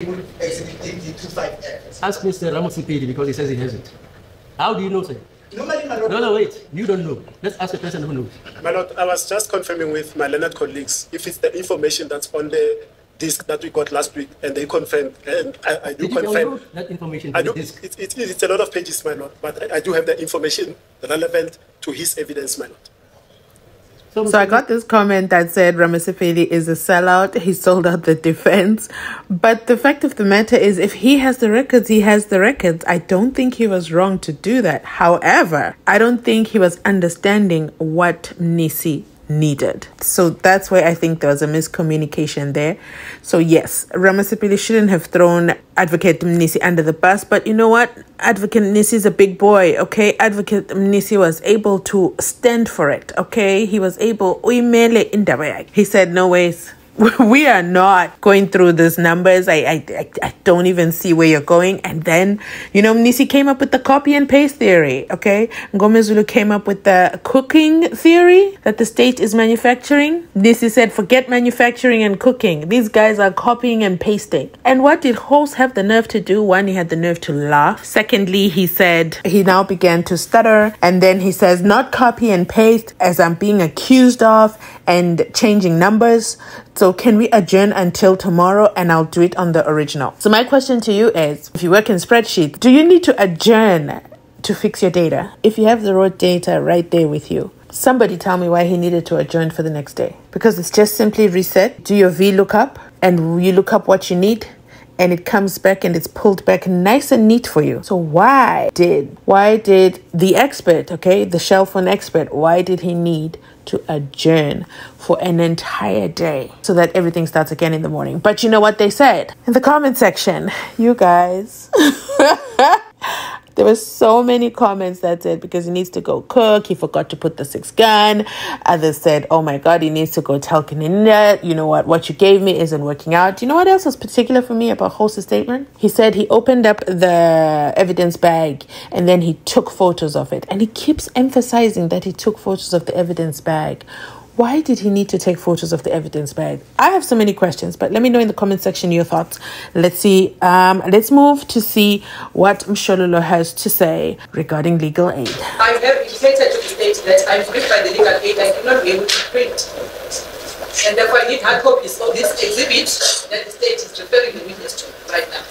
Ask Mr. Ramasepele because he says he has it. How do you know, sir? Normally, my lord. No, wait. You don't know. Let's ask the person who knows. My lord, I was just confirming with my Leonard colleagues if it's the information that's on the disc that we got last week, and they confirmed, and I do confirm that information. I do. It's a lot of pages, my lord, but I do have the information relevant to his evidence, my lord. So I got this comment that said Ramasepele is a sellout. He sold out the defense. But the fact of the matter is, if he has the records, he has the records. I don't think he was wrong to do that. However, I don't think he was understanding what Mnisi needed. So that's why I think there was a miscommunication there. So yes, Ramasepele shouldn't have thrown Advocate Mnisi under the bus, but you know what? Advocate Mnisi is a big boy, okay? Advocate Mnisi was able to stand for it, okay? He was able, he said, no ways. We are not going through these numbers. I don't even see where you're going. And then, you know, Mnisi came up with the copy and paste theory, okay? Ngomezulu came up with the cooking theory that the state is manufacturing. Mnisi said, forget manufacturing and cooking. These guys are copying and pasting. And what did Host have the nerve to do? One, he had the nerve to laugh. Secondly, he said he now began to stutter. And then he says, not copy and paste as I'm being accused of and changing numbers. So can we adjourn until tomorrow and I'll do it on the original? So my question to you is, if you work in spreadsheets, do you need to adjourn to fix your data? If you have the raw data right there with you, somebody tell me why he needed to adjourn for the next day. Because it's just simply reset, do your VLOOKUP, and you look up what you need, and it comes back and it's pulled back nice and neat for you. So why did the expert, okay, the shell phone expert, why did he need to adjourn for an entire day so that everything starts again in the morning? But you know what they said in the comment section, you guys. There were so many comments that said, because he needs to go cook, he forgot to put the 6 gun. Others said, oh my God, he needs to go tell Kaninda, you know what you gave me isn't working out. You know what else was particular for me about Host's statement? He said he opened up the evidence bag and then he took photos of it. And he keeps emphasizing that he took photos of the evidence bag. Why did he need to take photos of the evidence bag? I have so many questions, but let me know in the comment section your thoughts. Let's see. Let's move to see what Mshololo has to say regarding legal aid. I have indicated to the state that I'm gripped by the legal aid. I cannot be able to print. And therefore I need hard copies of this exhibit that the state is referring the witness to right now.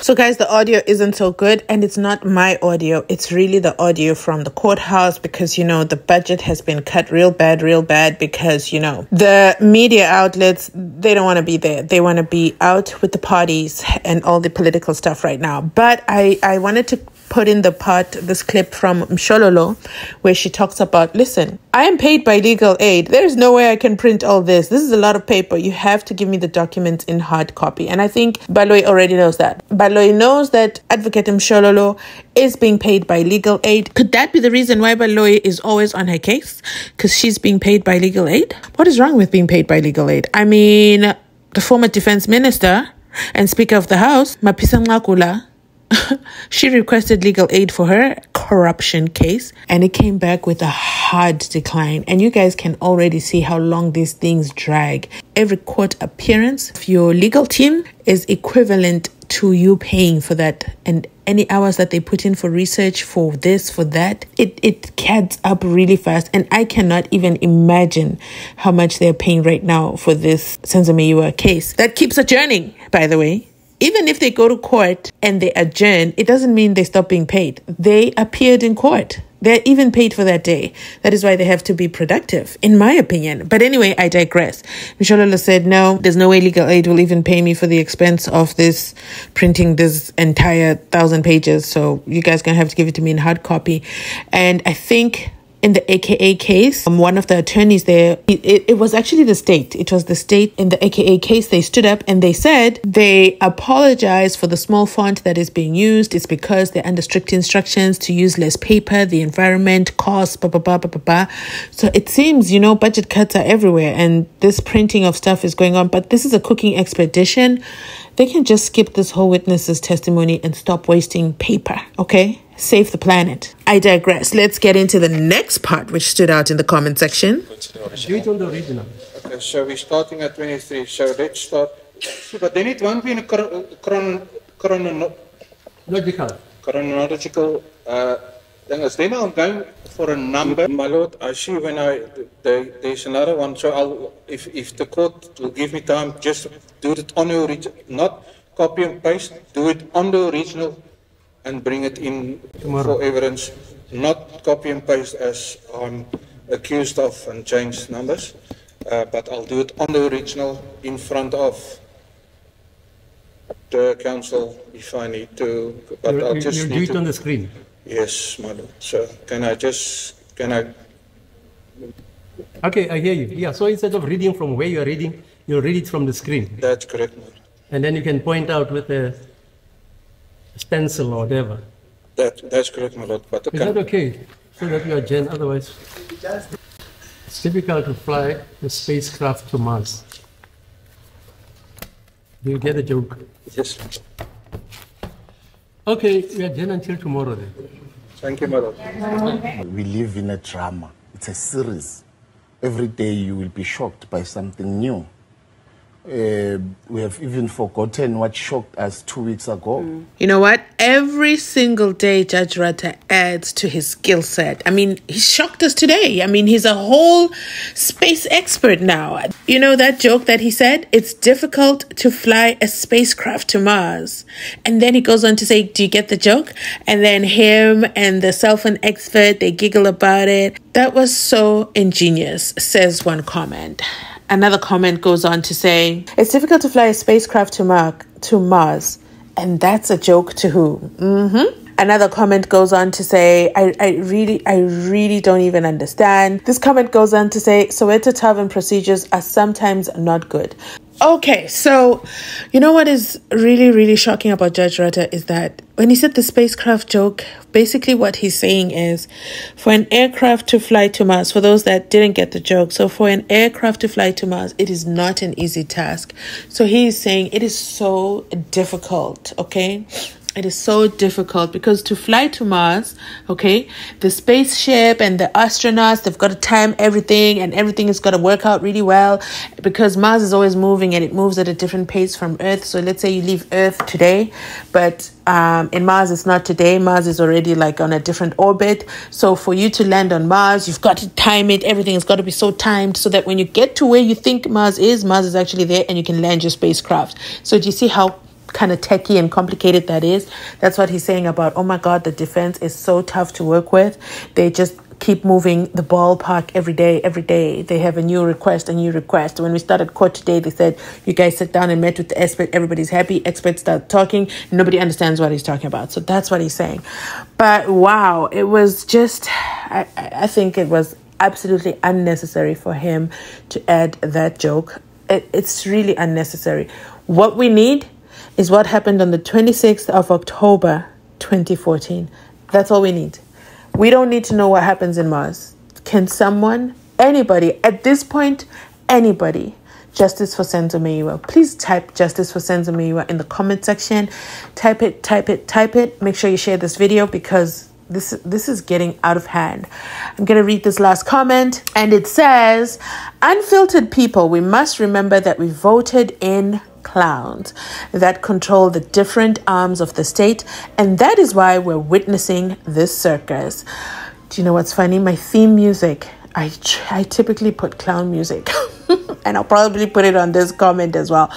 So guys, the audio isn't so good, and it's not my audio. It's really the audio from the courthouse because, you know, the budget has been cut real bad because, you know, the media outlets, they don't want to be there. They want to be out with the parties and all the political stuff right now. But I wanted to put in this clip from Mshololo where she talks about, listen, I am paid by legal aid. There is no way I can print all this. This is a lot of paper. You have to give me the documents in hard copy. And I think Baloyi already knows that. Baloyi knows that Advocate Mshololo is being paid by legal aid. Could that be the reason why Baloyi is always on her case? Because she's being paid by legal aid? What is wrong with being paid by legal aid? I mean, the former defense minister and speaker of the house, Mapisa Ngakula, she requested legal aid for her corruption case and it came back with a hard decline. And you guys can already see how long these things drag. Every court appearance of your legal team is equivalent to you paying for that, and any hours that they put in for research, for this, for that, it adds up really fast. And I cannot even imagine how much they're paying right now for this Senzo Meyiwa case that keeps adjourning, by the way. Even if they go to court and they adjourn, it doesn't mean they stop being paid. They appeared in court. They're even paid for that day. That is why they have to be productive, in my opinion. But anyway, I digress. Mshololo said, no, there's no way legal aid will even pay me for the expense of this, printing this entire 1,000 pages. So you guys are going to have to give it to me in hard copy. And I think in the AKA case, one of the attorneys there, it was actually the state. It was the state in the AKA case. They stood up and they said they apologize for the small font that is being used. It's because they're under strict instructions to use less paper, the environment, cost, blah, blah, blah, blah, blah. So it seems, you know, budget cuts are everywhere and this printing of stuff is going on. But this is a cooking expedition. They can just skip this whole witness's testimony and stop wasting paper, okay? Save the planet. I digress. Let's get into the next part, which stood out in the comment section. Do it on the original. Okay, so we're starting at 23. So let's start See, but then it won't be in a chronological thing. Then I'll go for a number. My lord, I see when there's another one, so I'll, if the court will give me time, just do it on the original, not copy and paste, do it on the original and bring it in tomorrow for evidence, not copy and paste as I'm accused of and change numbers. But I'll do it on the original in front of the council if I need to. But I'll just you'll need do it on the screen. Yes, my lord. So can I? Okay, I hear you. Yeah. So instead of reading from where you are reading, you'll read it from the screen. That's correct, my lord. And then you can point out with a stencil or whatever. That's correct, my lord. But okay. Is that okay? So that you are gen. Otherwise. It's difficult to fly a spacecraft to Mars. Do you get the joke? Yes. Okay, we are done until tomorrow then. Thank you, Madam. We live in a drama. It's a series. Every day you will be shocked by something new. We have even forgotten what shocked us 2 weeks ago. Mm. You know what? Every single day, Judge Ratha adds to his skill set. I mean, he shocked us today. I mean, he's a whole space expert now. You know that joke that he said? It's difficult to fly a spacecraft to Mars. And then he goes on to say, do you get the joke? And then him and the cell phone expert, they giggle about it. That was so ingenious, says one comment. Another comment goes on to say, it's difficult to fly a spacecraft to Mars. And that's a joke to who? Mm-hmm. Another comment goes on to say, I really don't even understand. This comment goes on to say, Soweto Tavern procedures are sometimes not good. Okay, so you know what is really, really shocking about Judge Ratha is that when he said the spacecraft joke, basically what he's saying is for an aircraft to fly to Mars, for those that didn't get the joke, so for an aircraft to fly to Mars, it is not an easy task. So he is saying it is so difficult, okay? It is so difficult because to fly to Mars, okay, the spaceship and the astronauts, they've got to time everything and everything is got to work out really well because Mars is always moving and it moves at a different pace from Earth. So let's say you leave Earth today, but in Mars, it's not today. Mars is already like on a different orbit. So for you to land on Mars, you've got to time it. Everything has got to be so timed so that when you get to where you think Mars is actually there and you can land your spacecraft. So do you see how kind of techie and complicated that is? That's what he's saying about, oh my God, the defense is so tough to work with. They just keep moving the ballpark every day. They have a new request. When we started court today, they said, you guys sit down and met with the expert. Everybody's happy. Experts start talking. Nobody understands what he's talking about. So that's what he's saying. But wow, it was just, I think it was absolutely unnecessary for him to add that joke. It's really unnecessary. What we need is what happened on the 26th of October, 2014. That's all we need. We don't need to know what happens in Mars. Can someone, anybody, at this point, anybody, justice for Senzo Meyiwa? Please type justice for Senzo Meyiwa in the comment section. Type it. Make sure you share this video because this is getting out of hand. I'm going to read this last comment. And it says, unfiltered people, we must remember that we voted in clowns that control the different arms of the state, and that is why we're witnessing this circus. Do you know what's funny? My theme music, I typically put clown music and I'll probably put it on this comment as well.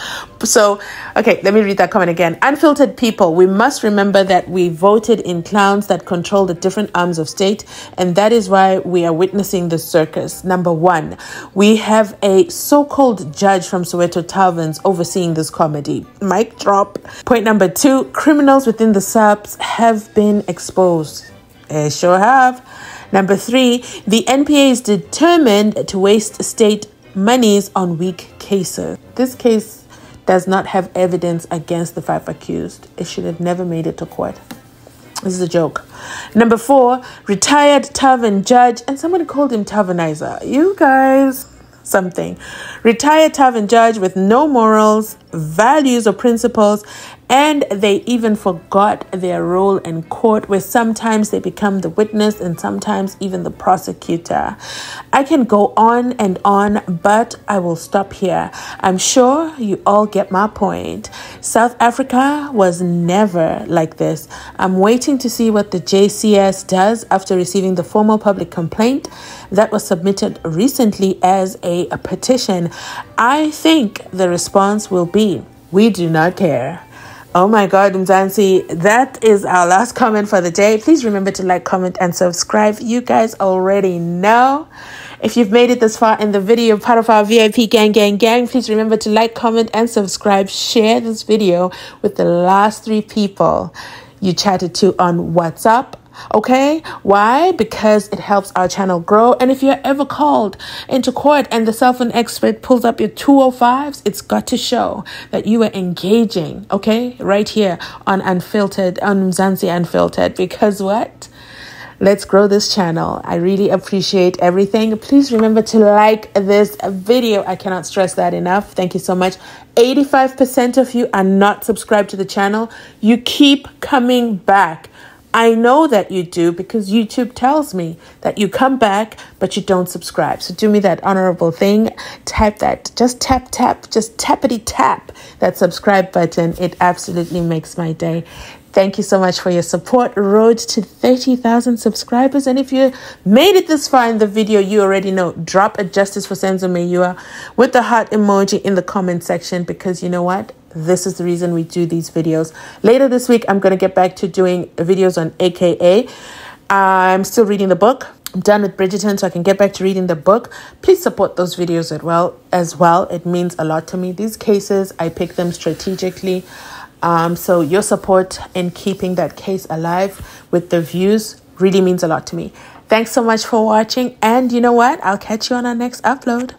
So, okay, let me read that comment again. Unfiltered people, we must remember that we voted in clowns that control the different arms of state, and that is why we are witnessing the circus. Number one, we have a so-called judge from Soweto Taverns overseeing this comedy. Mic drop. Point number two, criminals within the SAPs have been exposed. They sure have. Number three, the NPA is determined to waste state monies on weak cases. This case does not have evidence against the 5 accused. It should have never made it to court. This is a joke. Number four, retired tavern judge, and somebody called him tavernizer. You guys, something. Retired tavern judge with no morals, values or principles, and they even forgot their role in court, where sometimes they become the witness and sometimes even the prosecutor. I can go on and on, but I will stop here. I'm sure you all get my point. South Africa was never like this. I'm waiting to see what the JCS does after receiving the formal public complaint that was submitted recently as a petition. I think the response will be, we do not care. Oh my God, Mzansi, that is our last comment for the day. Please remember to like, comment, and subscribe. You guys already know. If you've made it this far in the video, part of our VIP gang, please remember to like, comment, and subscribe. Share this video with the last 3 people you chatted to on WhatsApp. Okay, why? Because it helps our channel grow. And if you're ever called into court and the cell phone expert pulls up your 205s, it's got to show that you are engaging, okay, right here on Unfiltered, on Mzansi Unfiltered. Because what? Let's grow this channel. I really appreciate everything. Please remember to like this video. I cannot stress that enough. Thank you so much. 85% of you are not subscribed to the channel. You keep coming back. I know that you do, because YouTube tells me that you come back, but you don't subscribe. So do me that honorable thing. Type that. Just tappity tap that subscribe button. It absolutely makes my day. Thank you so much for your support. Road to 30,000 subscribers. And if you made it this far in the video, you already know. Drop a justice for Senzo Meyiwa with the heart emoji in the comment section, because you know what? This is the reason we do these videos. Later this week, I'm going to get back to doing videos on AKA. I'm still reading the book. I'm done with Bridgerton, so I can get back to reading the book. Please support those videos as well. It means a lot to me. These cases, I pick them strategically. So your support in keeping that case alive with the views really means a lot to me. Thanks so much for watching, and you know what? I'll catch you on our next upload.